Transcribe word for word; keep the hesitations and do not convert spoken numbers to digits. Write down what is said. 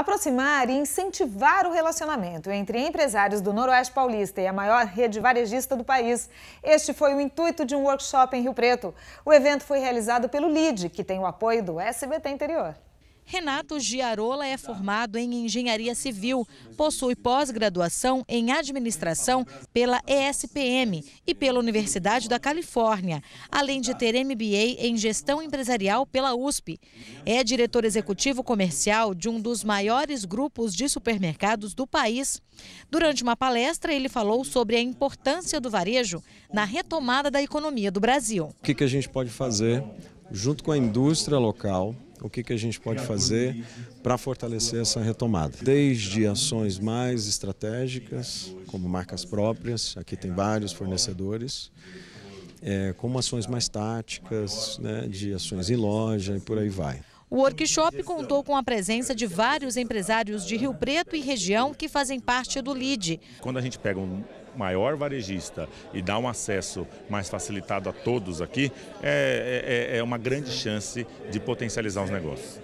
Aproximar e incentivar o relacionamento entre empresários do Noroeste Paulista e a maior rede varejista do país. Este foi o intuito de um workshop em Rio Preto. O evento foi realizado pelo LIDE, que tem o apoio do S B T Interior. Renato Giarola é formado em Engenharia Civil, possui pós-graduação em Administração pela E S P M e pela Universidade da Califórnia, além de ter M B A em Gestão Empresarial pela U S P. É diretor executivo comercial de um dos maiores grupos de supermercados do país. Durante uma palestra, ele falou sobre a importância do varejo na retomada da economia do Brasil. O que a gente pode fazer junto com a indústria local? O que, que a gente pode fazer para fortalecer essa retomada? Desde ações mais estratégicas, como marcas próprias, aqui tem vários fornecedores, é, como ações mais táticas, né, de ações em loja e por aí vai. O workshop contou com a presença de vários empresários de Rio Preto e região que fazem parte do LIDE. Quando a gente pega um maior varejista e dá um acesso mais facilitado a todos aqui, é, é, é uma grande chance de potencializar os negócios.